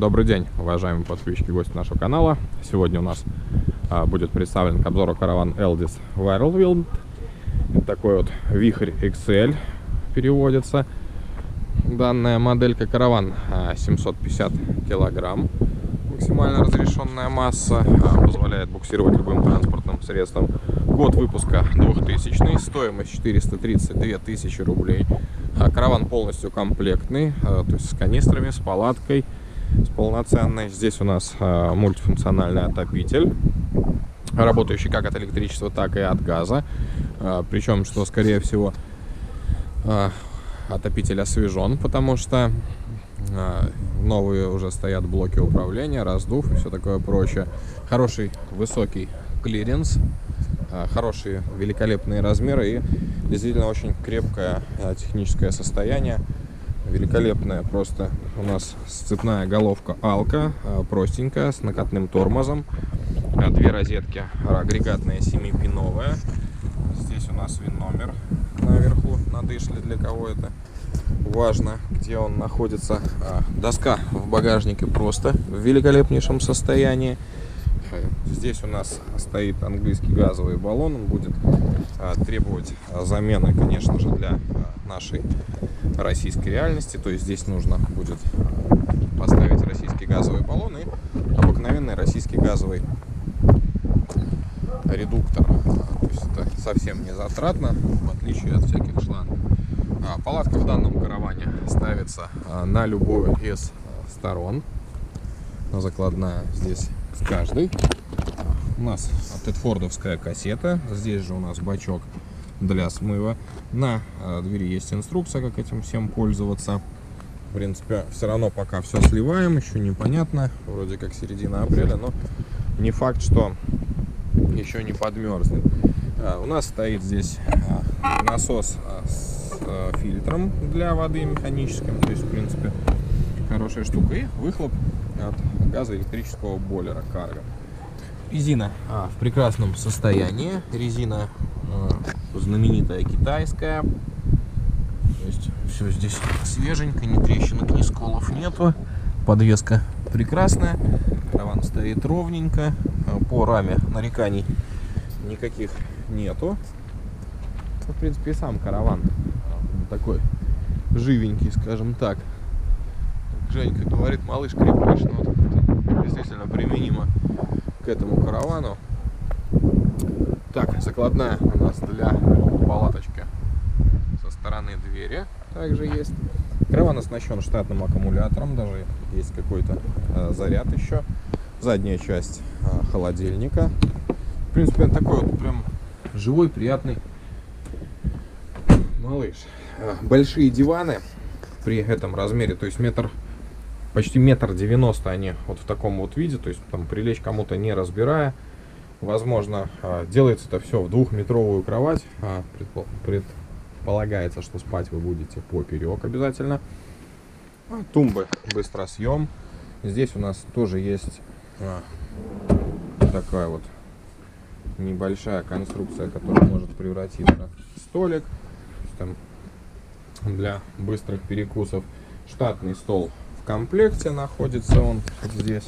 Добрый день, уважаемые подписчики и гости нашего канала. Сегодня у нас будет представлен к обзору караван Элдис Вайрлвилд. Такой вот вихрь XL переводится. Данная моделька караван 750 килограмм. Максимально разрешенная масса, позволяет буксировать любым транспортным средством. Год выпуска 2000, стоимость 432 тысячи рублей. Караван полностью комплектный, то есть с канистрами, с палаткой, с полноценной. Здесь у нас мультифункциональный отопитель, работающий как от электричества, так и от газа. Причем, что скорее всего, отопитель освежен, потому что новые уже стоят блоки управления, раздув и все такое прочее. Хороший высокий клиренс, хорошие великолепные размеры и действительно очень крепкое техническое состояние. Великолепная просто у нас сцепная головка Алка, простенькая, с накатным тормозом. Две розетки, агрегатная 7-пиновая. Здесь у нас ВИН-номер наверху на дышле, для кого это важно, где он находится. Доска в багажнике просто в великолепнейшем состоянии. Здесь у нас стоит английский газовый баллон. Он будет требовать замены, конечно же, для нашей российской реальности. То есть здесь нужно будет поставить российский газовый баллон и обыкновенный российский газовый редуктор. То есть это совсем не затратно, в отличие от всяких шлангов. Палатка в данном караване ставится на любую из сторон. Закладная здесь с каждой. У нас тетфордовская кассета. Здесь же у нас бачок для смыва. На двери есть инструкция, как этим всем пользоваться. В принципе, все равно пока все сливаем. Еще непонятно. Вроде как середина апреля, но не факт, что еще не подмерзнет. У нас стоит здесь насос с фильтром для воды механическим. То есть, в принципе, хорошая штука. И выхлоп от газоэлектрического бойлера Carver. Резина в прекрасном состоянии. Резина знаменитая китайская. То есть все здесь свеженько, ни трещинок, ни сколов нету. Подвеска прекрасная. Караван стоит ровненько. По раме нареканий никаких нету. В принципе, и сам караван такой живенький, скажем так. Женька говорит, малыш крепыш, но вот это действительно применимо к этому каравану. Так, закладная у нас для палаточки со стороны двери также есть. Караван оснащен штатным аккумулятором, даже есть какой-то заряд еще. Задняя часть холодильника. В принципе, он такой вот прям живой, приятный малыш. Большие диваны при этом размере, то есть почти метр 90, они вот в таком вот виде, то есть там прилечь кому-то не разбирая, возможно. Делается это все в двухметровую кровать, предполагается, что спать вы будете поперек обязательно. Тумбы быстросъем. Здесь у нас тоже есть такая вот небольшая конструкция, которая может превратиться в столик там для быстрых перекусов. Штатный стол в комплекте находится, он вот здесь.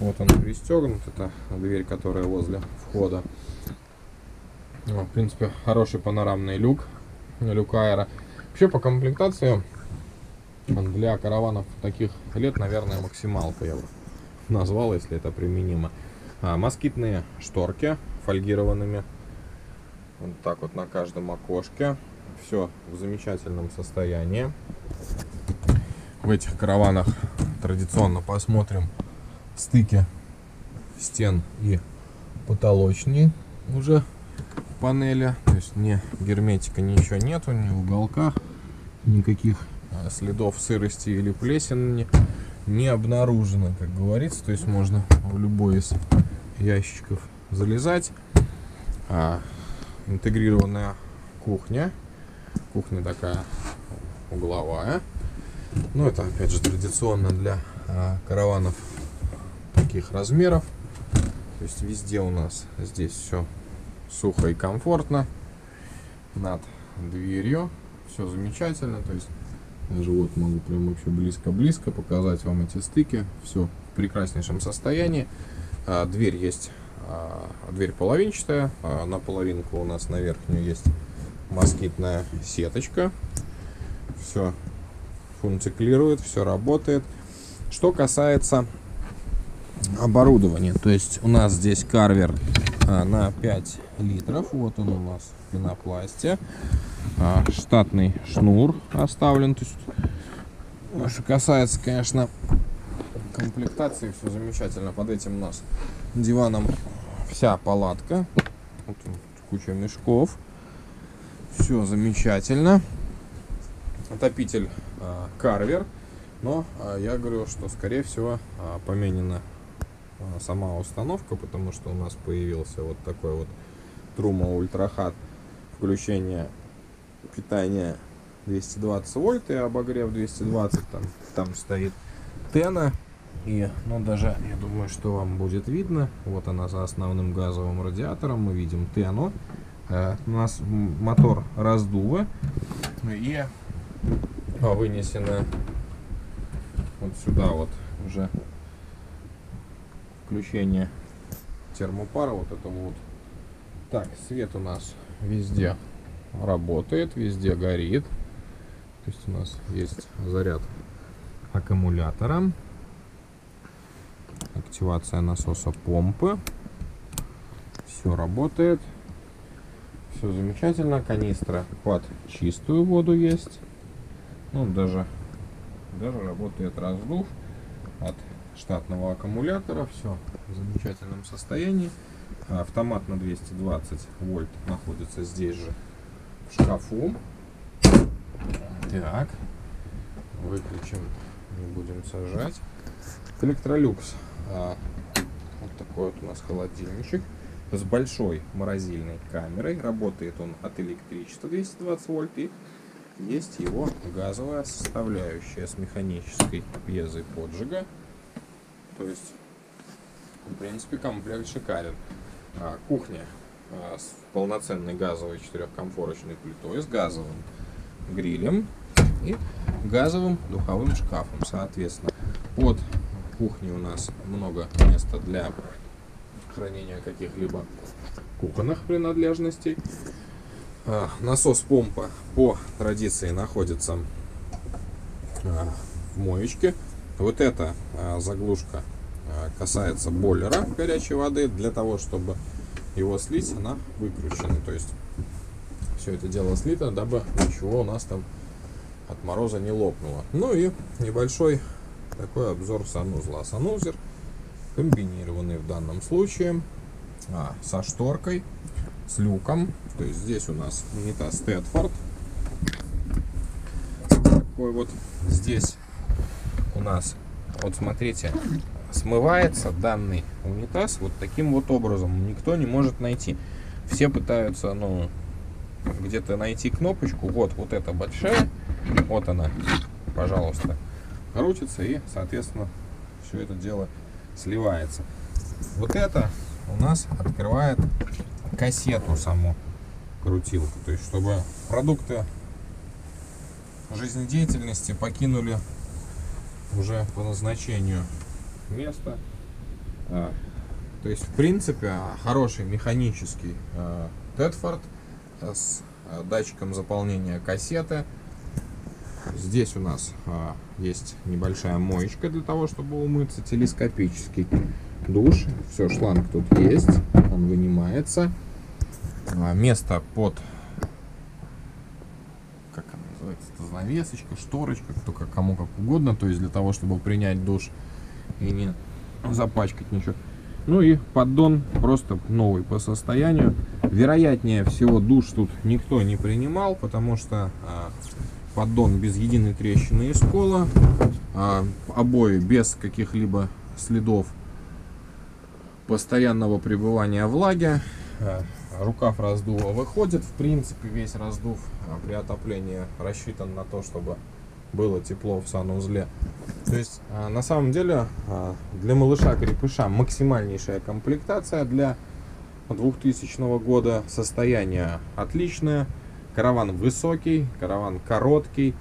Вот он пристегнут, это дверь, которая возле входа. В принципе, хороший панорамный люк аэро. Вообще по комплектации для караванов таких лет, наверное, максималка я бы назвал, если это применимо. Москитные шторки фольгированными вот так вот на каждом окошке. Все в замечательном состоянии. В этих караванах традиционно посмотрим стыки стен и потолочные уже панели. То есть ни герметика, ничего нету, ни в уголках, никаких следов сырости или плесени не обнаружено, как говорится. То есть можно в любой из ящичков залезать. Интегрированная кухня. Кухня такая угловая. Ну, это, опять же, традиционно для караванов таких размеров. То есть везде у нас здесь все сухо и комфортно. Над дверью все замечательно. То есть Даже вот могу прям вообще близко-близко показать вам эти стыки. Все в прекраснейшем состоянии. Дверь есть, дверь половинчатая. На половинку у нас на верхнюю есть москитная сеточка. Все функционирует, все работает. Что касается оборудования, то есть у нас здесь Carver на 5 литров. Вот он у нас в пенопласте. Штатный шнур оставлен. То есть, что касается, конечно, комплектации, все замечательно. Под этим у нас диваном вся палатка. Вот куча мешков. Все замечательно. Отопитель Carver. Но я говорю, что скорее всего поменена сама установка, потому что у нас появился вот такой вот Трума Ультрахат, включение питания 220 вольт и обогрев 220, там стоит тена, и даже я думаю, что вам будет видно, вот она за основным газовым радиатором, мы видим тену, у нас мотор раздува и вынесено вот сюда вот уже включение термопара вот этого вот. Так, свет у нас везде работает, везде горит. То есть у нас есть заряд аккумулятора. Активация насоса помпы. Все работает. Все замечательно. Канистра под чистую воду есть. Ну, даже работает раздув от штатного аккумулятора. Все в замечательном состоянии. Автомат на 220 вольт находится здесь же в шкафу. Так, выключим, не будем сажать. Электролюкс. Вот такой вот у нас холодильничек с большой морозильной камерой. Работает он от электричества 220 вольт и есть его газовая составляющая с механической пьезой поджига. То есть, в принципе, комплект шикарен. Кухня с полноценной газовой четырехкомфорочной плитой, с газовым грилем и газовым духовым шкафом. Соответственно, под кухней у нас много места для хранения каких-либо кухонных принадлежностей. Насос помпа по традиции находится в моечке. Вот эта заглушка касается бойлера горячей воды. Для того, чтобы его слить, она выкручена. То есть все это дело слито, дабы ничего у нас там от мороза не лопнуло. Ну и небольшой такой обзор санузла. Санузел комбинированный в данном случае со шторкой, с люком. То есть здесь у нас унитаз Thetford. Такой вот здесь у нас, вот смотрите, смывается данный унитаз вот таким вот образом. Никто не может найти. Все пытаются, где-то найти кнопочку. Вот эта большая. Вот она, пожалуйста, крутится. И, соответственно, все это дело сливается. Вот это у нас открывает кассету саму, крутилку. То есть, чтобы продукты жизнедеятельности покинули уже по назначению место. То есть, в принципе, хороший механический Thetford с датчиком заполнения кассеты. Здесь у нас есть небольшая моечка для того, чтобы умыться. Телескопический душ. Все, шланг тут есть. Он вынимается. Место под, как она называется, занавесочка, шторочка, кто как, кому как угодно. То есть, для того, чтобы принять душ и не запачкать ничего. Ну и поддон просто новый по состоянию. Вероятнее всего, душ тут никто не принимал, потому что поддон без единой трещины и скола, обои без каких-либо следов постоянного пребывания влаги, рукав раздува выходит. В принципе, весь раздув при отоплении рассчитан на то, чтобы было тепло в санузле. То есть, на самом деле, для малыша-крепыша максимальнейшая комплектация для 2000 года. Состояние отличное. Караван высокий, караван короткий.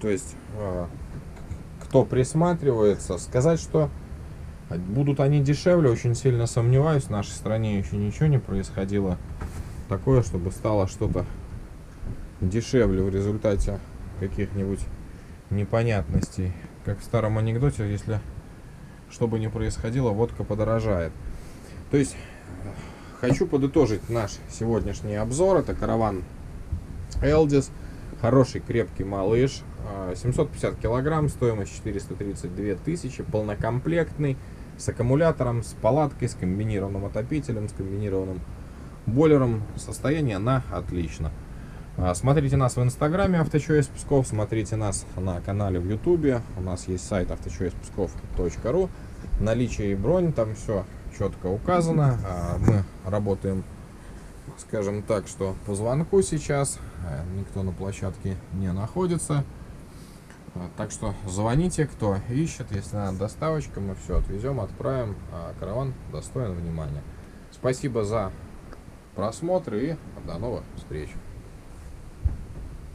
То есть, кто присматривается, сказать, что будут они дешевле, очень сильно сомневаюсь. В нашей стране еще ничего не происходило такое, чтобы стало что-то дешевле в результате каких-нибудь непонятностей. Как в старом анекдоте, если что бы ни происходило, водка подорожает. То есть, хочу подытожить наш сегодняшний обзор. Это караван Элдис. Хороший, крепкий малыш. 750 килограмм, стоимость 432 тысячи, полнокомплектный, с аккумулятором, с палаткой, с комбинированным отопителем, с комбинированным бойлером. Состояние на отлично. Смотрите нас в инстаграме Autochoice Псков, смотрите нас на канале в ютубе. У нас есть сайт autochoicepskov.ru. Наличие и бронь, там все четко указано. Мы работаем, скажем так, что по звонку сейчас. Никто на площадке не находится. Так что звоните, кто ищет. Если надо доставочка, мы все отвезем, отправим. Караван достоин внимания. Спасибо за просмотр и до новых встреч.